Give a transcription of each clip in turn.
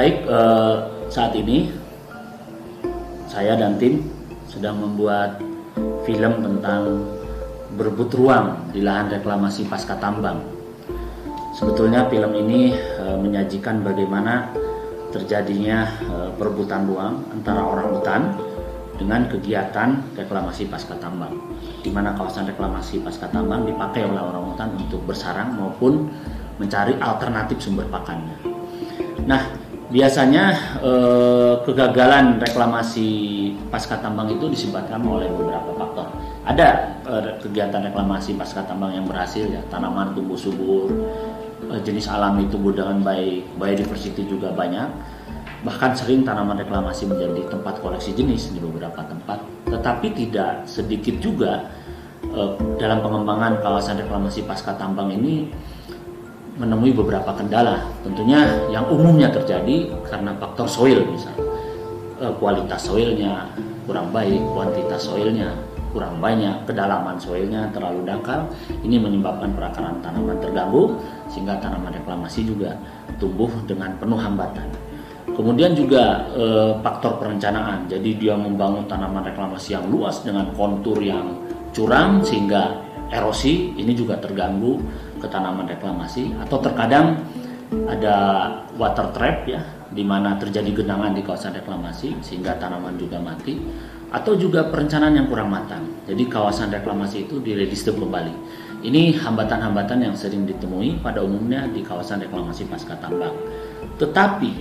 Baik, saat ini saya dan tim sedang membuat film tentang berebut ruang di lahan reklamasi Pascatambang. Sebetulnya film ini menyajikan bagaimana terjadinya perebutan ruang antara orang hutan dengan kegiatan reklamasi Pascatambang, di mana kawasan reklamasi Pascatambang dipakai oleh orang hutan untuk bersarang maupun mencari alternatif sumber pakannya. Nah, biasanya kegagalan reklamasi Pascatambang itu disebabkan oleh beberapa faktor. Ada kegiatan reklamasi Pascatambang yang berhasil, ya, tanaman tumbuh subur, jenis alami tumbuh dengan baik, biodiversity juga banyak. Bahkan sering tanaman reklamasi menjadi tempat koleksi jenis di beberapa tempat, tetapi tidak sedikit juga dalam pengembangan kawasan reklamasi Pascatambang ini menemui beberapa kendala. Tentunya yang umumnya terjadi karena faktor soil, misalnya kualitas soilnya kurang baik, kuantitas soilnya kurang banyak, kedalaman soilnya terlalu dangkal. Ini menyebabkan perakaran tanaman terganggu sehingga tanaman reklamasi juga tumbuh dengan penuh hambatan. Kemudian juga faktor perencanaan, jadi dia membangun tanaman reklamasi yang luas dengan kontur yang curam sehingga erosi ini juga terganggu ke tanaman reklamasi, atau terkadang ada water trap, ya, di mana terjadi genangan di kawasan reklamasi sehingga tanaman juga mati, atau juga perencanaan yang kurang matang. Jadi kawasan reklamasi itu diredistem kembali. Ini hambatan-hambatan yang sering ditemui pada umumnya di kawasan reklamasi Pascatambang. Tetapi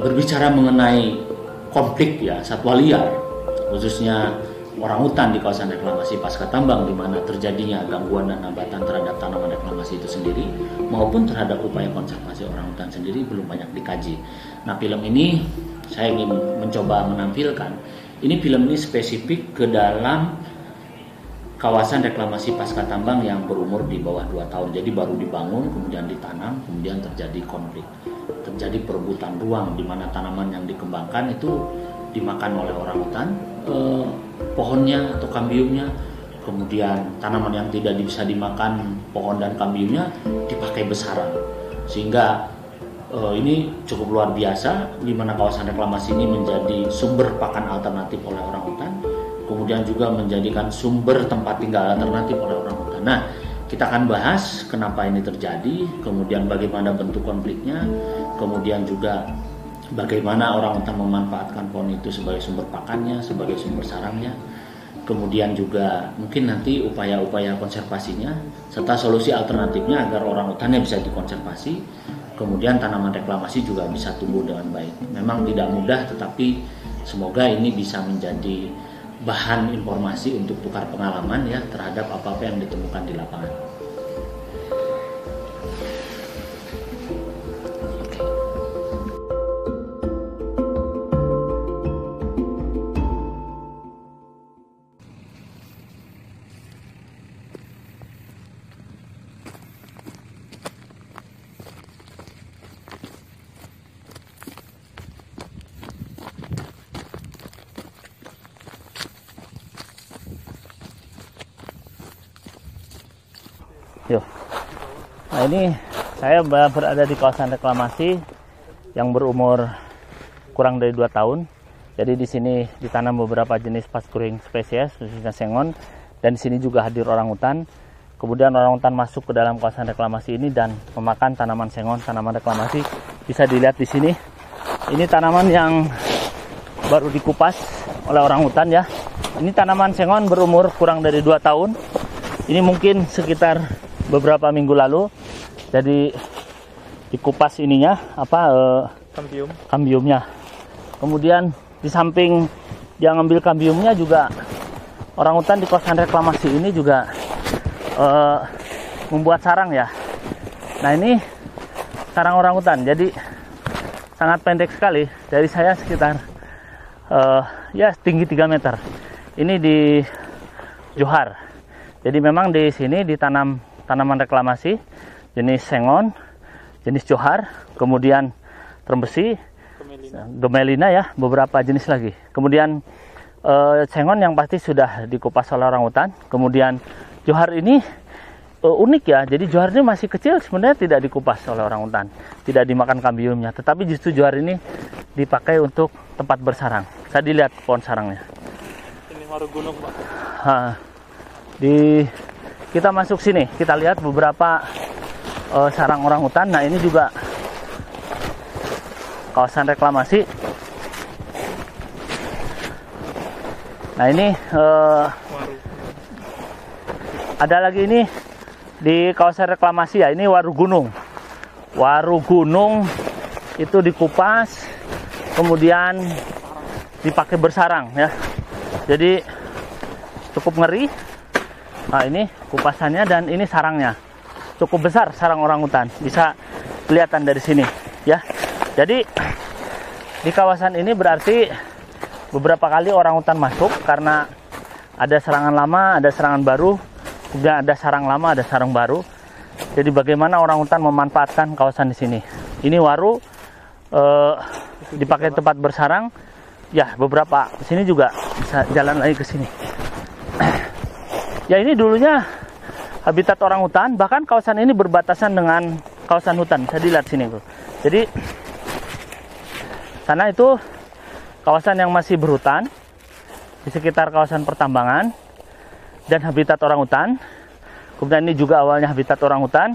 berbicara mengenai konflik, ya, satwa liar, khususnya orang hutan di kawasan reklamasi Pascatambang, di mana terjadinya gangguan dan hambatan terhadap tanaman reklamasi itu sendiri maupun terhadap upaya konservasi orang hutan sendiri belum banyak dikaji. Nah, film ini saya ingin mencoba menampilkan. Film ini spesifik ke dalam kawasan reklamasi Pascatambang yang berumur di bawah 2 tahun. Jadi baru dibangun, kemudian ditanam, kemudian terjadi konflik. Terjadi perebutan ruang di mana tanaman yang dikembangkan itu dimakan oleh orang hutan, pohonnya atau kambiumnya, kemudian tanaman yang tidak bisa dimakan pohon dan kambiumnya dipakai besaran, sehingga ini cukup luar biasa, di mana kawasan reklamasi ini menjadi sumber pakan alternatif oleh orang hutan, kemudian juga menjadikan sumber tempat tinggal alternatif oleh orang hutan. Nah, kita akan bahas kenapa ini terjadi, kemudian bagaimana bentuk konfliknya, kemudian juga bagaimana orang hutan memanfaatkan pohon itu sebagai sumber pakannya, sebagai sumber sarangnya, kemudian juga mungkin nanti upaya-upaya konservasinya, serta solusi alternatifnya agar orang hutannya bisa dikonservasi, kemudian tanaman reklamasi juga bisa tumbuh dengan baik. Memang tidak mudah, tetapi semoga ini bisa menjadi bahan informasi untuk tukar pengalaman, ya, terhadap apa-apa yang ditemukan di lapangan. Nah, ini saya berada di kawasan reklamasi yang berumur kurang dari 2 tahun. Jadi di sini ditanam beberapa jenis fast growing spesies, khususnya sengon, dan di sini juga hadir orang hutan. Kemudian orang hutan masuk ke dalam kawasan reklamasi ini dan memakan tanaman sengon, tanaman reklamasi. Bisa dilihat di sini. Ini tanaman yang baru dikupas oleh orang hutan, ya. Ini tanaman sengon berumur kurang dari 2 tahun. Ini mungkin sekitar beberapa minggu lalu, jadi dikupas ininya, kambiumnya. Kemudian di samping dia ngambil kambiumnya, juga orang hutan di kawasan reklamasi ini juga membuat sarang, ya. Nah, ini sarang orang hutan, jadi sangat pendek sekali, dari saya sekitar ya tinggi 3 meter. Ini di johar, jadi memang di sini ditanam tanaman reklamasi jenis sengon, jenis johar, kemudian trembesi, gemelina, ya, beberapa jenis lagi. Kemudian sengon yang pasti sudah dikupas oleh orang hutan. Kemudian johar ini unik ya. Jadi johar ini masih kecil, sebenarnya tidak dikupas oleh orang hutan, tidak dimakan kambiumnya, tetapi justru johar ini dipakai untuk tempat bersarang. Tadi lihat pohon sarangnya. Ini waru gunung, Pak. Kita masuk sini, kita lihat beberapa sarang orang hutan. Nah, ini juga kawasan reklamasi. Nah, ini ada lagi ini di kawasan reklamasi ya, ini waru gunung. Waru gunung itu dikupas, kemudian dipakai bersarang ya. Jadi cukup ngeri. Nah, ini kupasannya dan ini sarangnya. Cukup besar sarang orang hutan, bisa kelihatan dari sini ya. Jadi di kawasan ini berarti beberapa kali orang hutan masuk karena ada serangan lama, ada serangan baru. Juga ada sarang lama, ada sarang baru. Jadi bagaimana orang hutan memanfaatkan kawasan di sini? Ini waru dipakai tempat bersarang. Ya, beberapa di sini juga bisa jalan lagi ke sini. Ya, ini dulunya habitat orang hutan. Bahkan kawasan ini berbatasan dengan kawasan hutan. Bisa dilihat sini, Bro. Jadi sana itu kawasan yang masih berhutan di sekitar kawasan pertambangan dan habitat orang hutan. Kemudian ini juga awalnya habitat orang hutan,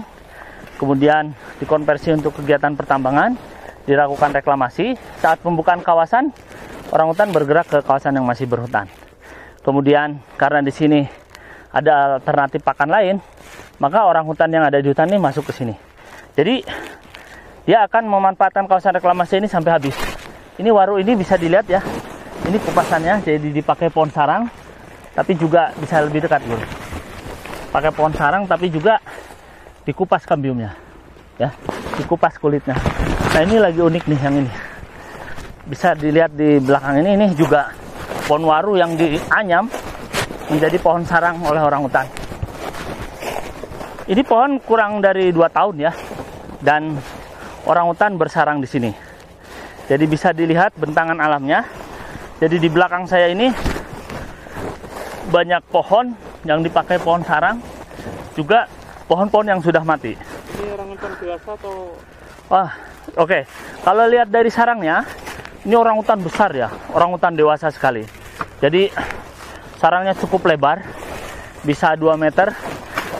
kemudian dikonversi untuk kegiatan pertambangan, dilakukan reklamasi. Saat pembukaan kawasan, orang hutan bergerak ke kawasan yang masih berhutan. Kemudian karena di sini ada alternatif pakan lain, maka orang hutan yang ada di hutan ini masuk ke sini. Jadi dia akan memanfaatkan kawasan reklamasi ini sampai habis. Ini waru ini bisa dilihat ya, ini kupasannya, jadi dipakai pohon sarang. Tapi juga bisa lebih dekat, Bro. Pakai pohon sarang, tapi juga dikupas kambiumnya, ya, dikupas kulitnya. Nah, ini lagi unik nih yang ini. Bisa dilihat di belakang ini juga pohon waru yang dianyam menjadi pohon sarang oleh orang hutan. Ini pohon kurang dari 2 tahun ya, dan orang hutan bersarang di sini. Jadi bisa dilihat bentangan alamnya. Jadi di belakang saya ini banyak pohon yang dipakai pohon sarang, juga pohon-pohon yang sudah mati. Ini orang hutan biasa atau? Wah, oke. Kalau lihat dari sarangnya, ini orang hutan besar ya, orang hutan dewasa sekali. Jadi sarangnya cukup lebar, bisa 2 meter.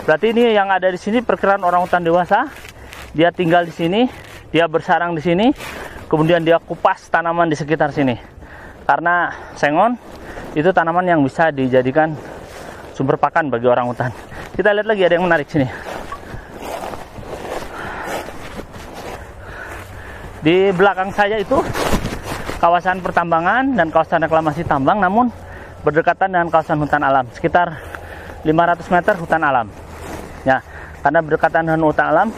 Berarti ini yang ada di sini perkiraan orang hutan dewasa. Dia tinggal di sini, dia bersarang di sini, kemudian dia kupas tanaman di sekitar sini. Karena sengon itu tanaman yang bisa dijadikan sumber pakan bagi orang hutan. Kita lihat lagi, ada yang menarik sini. Di belakang saya itu kawasan pertambangan dan kawasan reklamasi tambang, namun berdekatan dengan kawasan hutan alam. Sekitar 500 meter hutan alam. Ya, karena berdekatan dengan hutan alam,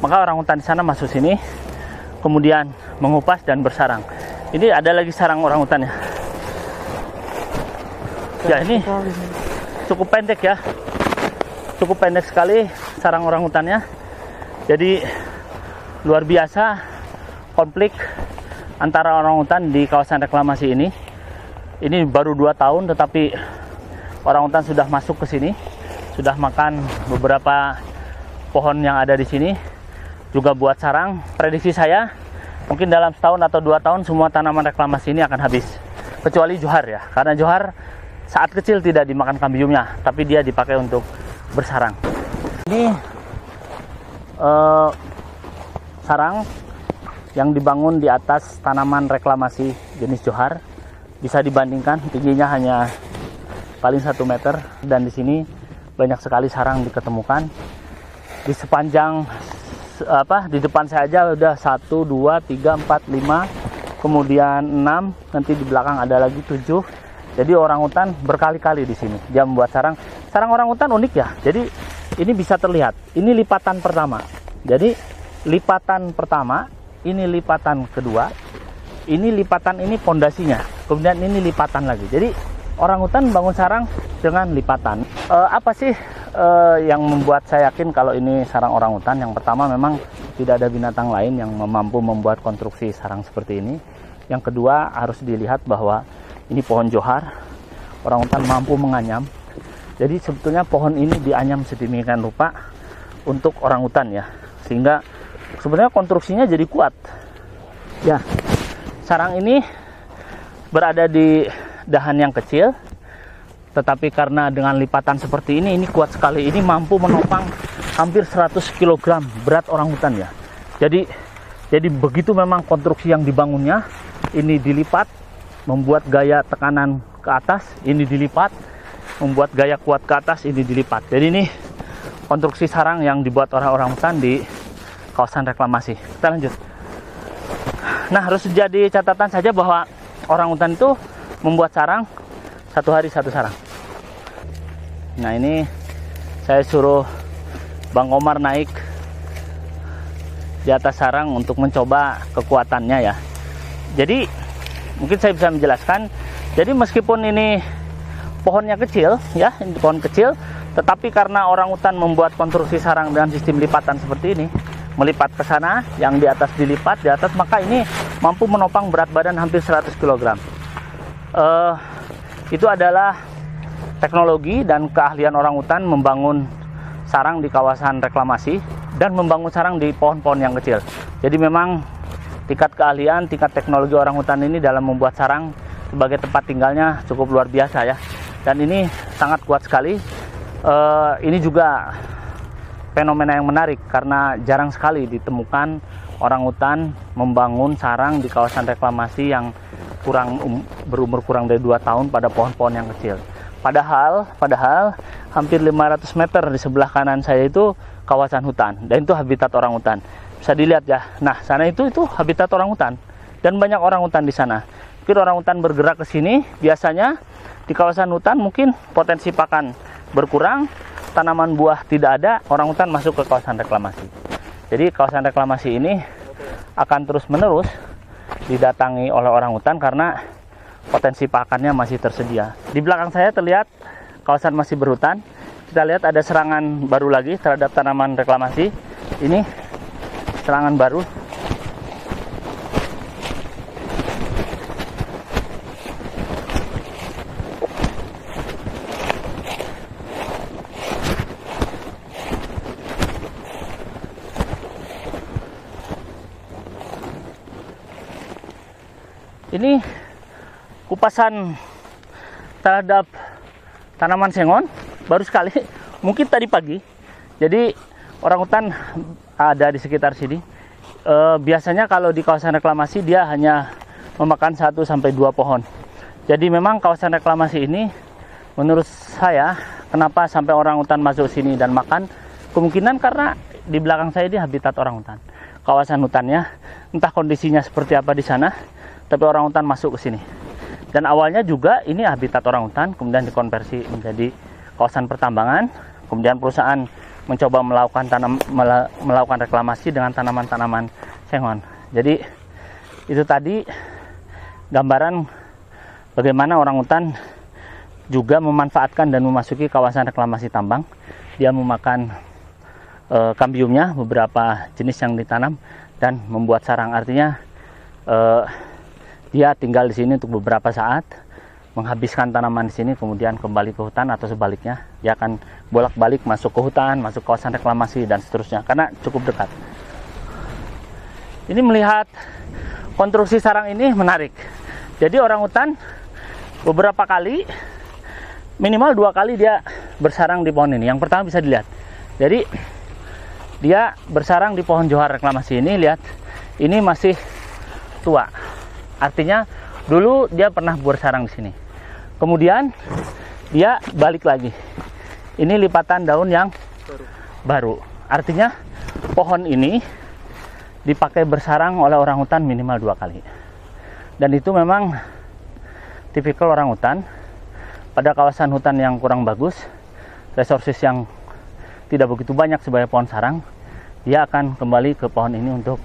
maka orang hutan di sana masuk sini, kemudian mengupas dan bersarang. Ini ada lagi sarang orang hutan ya. Ya, ini cukup pendek ya, cukup pendek sekali sarang orang hutannya. Jadi luar biasa konflik antara orang hutan di kawasan reklamasi ini. Ini baru 2 tahun tetapi orang hutan sudah masuk ke sini, sudah makan beberapa pohon yang ada di sini, juga buat sarang. Prediksi saya mungkin dalam setahun atau 2 tahun semua tanaman reklamasi ini akan habis, kecuali johar ya, karena johar saat kecil tidak dimakan kambiumnya, tapi dia dipakai untuk bersarang. Ini sarang yang dibangun di atas tanaman reklamasi jenis johar. Bisa dibandingkan tingginya hanya paling 1 meter. Dan di sini banyak sekali sarang diketemukan di sepanjang di depan saya aja udah 1, 2, 3, 4, 5, kemudian 6, nanti di belakang ada lagi 7. Jadi orang hutan berkali-kali di sini. Dia membuat sarang. Sarang orang hutan unik ya. Jadi ini bisa terlihat. Ini lipatan pertama. Jadi lipatan pertama, ini lipatan kedua. Ini lipatan, ini pondasinya. Kemudian ini lipatan lagi. Jadi orang hutan bangun sarang dengan lipatan. Apa sih yang membuat saya yakin kalau ini sarang orang hutan? Yang pertama, memang tidak ada binatang lain yang mampu membuat konstruksi sarang seperti ini. Yang kedua, harus dilihat bahwa ini pohon johar, orang hutan mampu menganyam Jadi sebetulnya pohon ini dianyam sedemikian rupa untuk orangutan ya, sehingga sebenarnya konstruksinya jadi kuat. Ya, sarang ini berada di dahan yang kecil, tetapi karena dengan lipatan seperti ini kuat sekali. Ini mampu menopang hampir 100 kg berat orangutan ya. Jadi begitu memang konstruksi yang dibangunnya, ini dilipat, membuat gaya tekanan ke atas, ini dilipat, membuat gaya kuat ke atas, ini dilipat. Jadi ini konstruksi sarang yang dibuat orang-orangutan di kawasan reklamasi. Kita lanjut. Nah, harus jadi catatan saja bahwa orangutan itu membuat sarang satu hari satu sarang. Nah, ini saya suruh Bang Komar naik di atas sarang untuk mencoba kekuatannya ya. Jadi mungkin saya bisa menjelaskan. Jadi meskipun ini pohonnya kecil ya, ini pohon kecil, tetapi karena orangutan membuat konstruksi sarang dengan sistem lipatan seperti ini, melipat ke sana, yang di atas dilipat, di atas, maka ini mampu menopang berat badan hampir 100 kg. Itu adalah teknologi dan keahlian orangutan membangun sarang di kawasan reklamasi dan membangun sarang di pohon-pohon yang kecil. Jadi memang tingkat keahlian, tingkat teknologi orangutan ini dalam membuat sarang sebagai tempat tinggalnya cukup luar biasa ya. Dan ini sangat kuat sekali. Ini juga fenomena yang menarik karena jarang sekali ditemukan orangutan membangun sarang di kawasan reklamasi yang kurang berumur kurang dari 2 tahun pada pohon-pohon yang kecil. Padahal hampir 500 meter di sebelah kanan saya itu kawasan hutan, dan itu habitat orangutan. Bisa dilihat ya. Nah, sana itu habitat orangutan dan banyak orangutan di sana. Mungkin orangutan bergerak ke sini, biasanya di kawasan hutan mungkin potensi pakan berkurang, tanaman buah tidak ada, orangutan masuk ke kawasan reklamasi. Jadi kawasan reklamasi ini akan terus-menerus didatangi oleh orangutan karena potensi pakannya masih tersedia. Di belakang saya terlihat kawasan masih berhutan. Kita lihat ada serangan baru lagi terhadap tanaman reklamasi. Ini serangan baru. Ini kupasan terhadap tanaman sengon baru sekali, mungkin tadi pagi. Jadi orangutan ada di sekitar sini. Biasanya kalau di kawasan reklamasi dia hanya memakan 1-2 pohon. Jadi memang kawasan reklamasi ini menurut saya kenapa sampai orangutan masuk sini dan makan, kemungkinan karena di belakang saya ini habitat orangutan. Kawasan hutannya entah kondisinya seperti apa di sana, tapi orangutan masuk ke sini. Dan awalnya juga ini habitat orangutan, kemudian dikonversi menjadi kawasan pertambangan, kemudian perusahaan mencoba melakukan reklamasi dengan tanaman-tanaman sengon. Jadi itu tadi gambaran bagaimana orangutan juga memanfaatkan dan memasuki kawasan reklamasi tambang. Dia memakan kambiumnya, beberapa jenis yang ditanam, dan membuat sarang. Artinya dia tinggal di sini untuk beberapa saat, menghabiskan tanaman di sini, kemudian kembali ke hutan atau sebaliknya. Dia akan bolak-balik masuk ke hutan, masuk kawasan reklamasi, dan seterusnya, karena cukup dekat. Ini melihat konstruksi sarang ini menarik. Jadi orangutan beberapa kali, minimal 2 kali dia bersarang di pohon ini. Yang pertama bisa dilihat. Jadi dia bersarang di pohon johar reklamasi ini, lihat. Ini masih tua. Artinya dulu dia pernah bersarang di sini. Kemudian dia balik lagi. Ini lipatan daun yang baru. Artinya pohon ini dipakai bersarang oleh orangutan minimal 2 kali. Dan itu memang tipikal orangutan. Pada kawasan hutan yang kurang bagus, resources yang tidak begitu banyak sebagai pohon sarang, dia akan kembali ke pohon ini untuk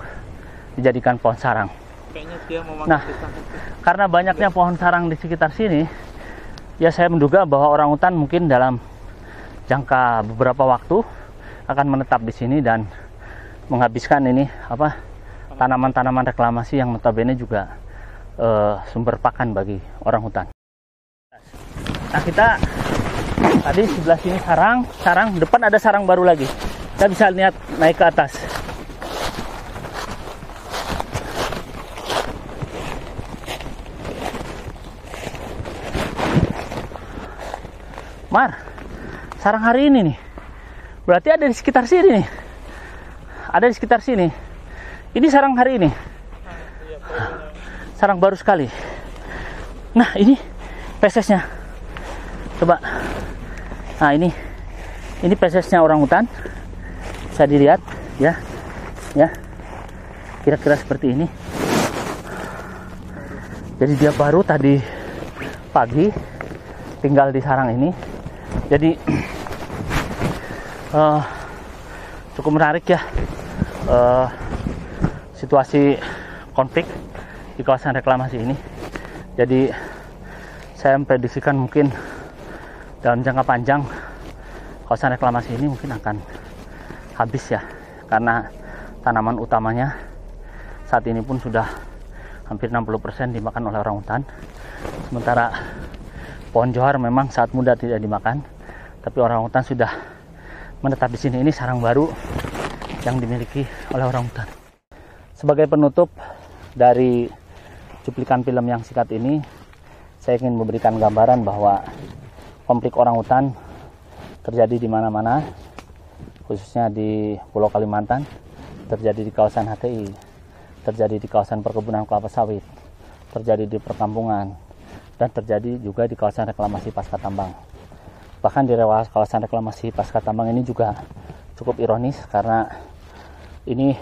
dijadikan pohon sarang. Nah, karena banyaknya pohon sarang di sekitar sini, ya saya menduga bahwa orangutan mungkin dalam jangka beberapa waktu akan menetap di sini dan menghabiskan ini tanaman-tanaman reklamasi yang notabene juga sumber pakan bagi orangutan. Nah, kita Tadi sebelah sini sarang, depan ada sarang baru lagi. Kita bisa lihat naik ke atas. Mar, sarang hari ini nih. Berarti ada di sekitar sini nih. Ada di sekitar sini. Ini sarang hari ini. Sarang baru sekali. Nah, ini pesesnya. Coba. Nah, ini pesesnya orang hutan. Bisa dilihat ya. Ya. Kira-kira seperti ini. Jadi dia baru tadi pagi tinggal di sarang ini. Jadi cukup menarik ya situasi konflik di kawasan reklamasi ini. Jadi saya memprediksikan mungkin dalam jangka panjang kawasan reklamasi ini mungkin akan habis ya, karena tanaman utamanya saat ini pun sudah hampir 60% dimakan oleh orang hutan. Sementara pohon johar memang saat muda tidak dimakan, tapi orang hutan sudah menetap di sini. Ini sarang baru yang dimiliki oleh orang hutan. Sebagai penutup dari cuplikan film yang singkat ini, saya ingin memberikan gambaran bahwa konflik orang hutan terjadi di mana-mana, khususnya di Pulau Kalimantan, terjadi di kawasan HTI, terjadi di kawasan perkebunan kelapa sawit, terjadi di perkampungan, dan terjadi juga di kawasan reklamasi Pascatambang. Bahkan di kawasan reklamasi Pascatambang ini juga cukup ironis, karena ini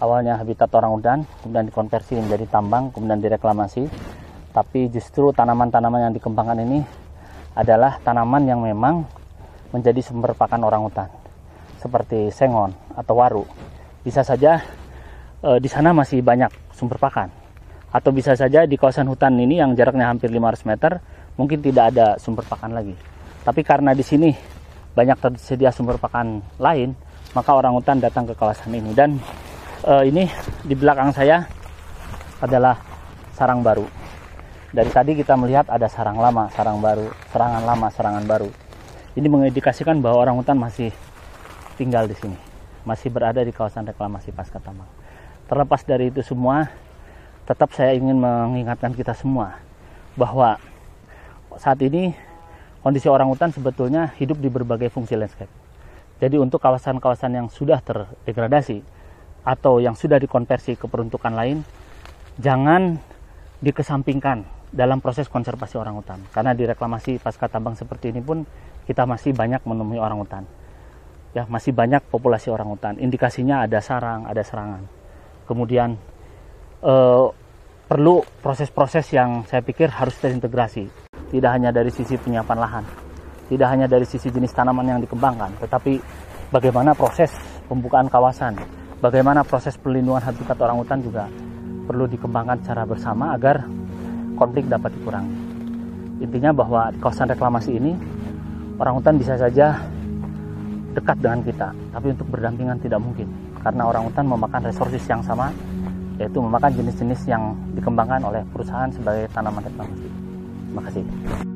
awalnya habitat orang hutan, kemudian dikonversi menjadi tambang, kemudian direklamasi, tapi justru tanaman-tanaman yang dikembangkan ini adalah tanaman yang memang menjadi sumber pakan orang hutan, seperti sengon atau waru. Bisa saja di sana masih banyak sumber pakan, atau bisa saja di kawasan hutan ini yang jaraknya hampir 500 meter mungkin tidak ada sumber pakan lagi. Tapi karena di sini banyak tersedia sumber pakan lain, maka orang hutan datang ke kawasan ini. Dan ini di belakang saya adalah sarang baru. Dari tadi kita melihat ada sarang lama, sarang baru, serangan lama, serangan baru. Ini mengindikasikan bahwa orang hutan masih tinggal di sini, masih berada di kawasan reklamasi Pascatambang. Terlepas dari itu semua, tetap saya ingin mengingatkan kita semua bahwa saat ini kondisi orang hutan sebetulnya hidup di berbagai fungsi landscape. Jadi untuk kawasan-kawasan yang sudah terdegradasi atau yang sudah dikonversi ke peruntukan lain, jangan dikesampingkan dalam proses konservasi orang hutan, karena di reklamasi Pascatambang seperti ini pun kita masih banyak menemui orang hutan ya, masih banyak populasi orang hutan. Indikasinya ada sarang, ada serangan. Kemudian perlu proses-proses yang saya pikir harus terintegrasi, tidak hanya dari sisi penyiapan lahan, tidak hanya dari sisi jenis tanaman yang dikembangkan, tetapi bagaimana proses pembukaan kawasan, bagaimana proses perlindungan habitat orang hutan juga perlu dikembangkan secara bersama agar konflik dapat dikurangi. Intinya bahwa di kawasan reklamasi ini orang hutan bisa saja dekat dengan kita, tapi untuk berdampingan tidak mungkin, karena orang hutan memakan resources yang sama, yaitu memakan jenis-jenis yang dikembangkan oleh perusahaan sebagai tanaman reklamasi. Terima kasih.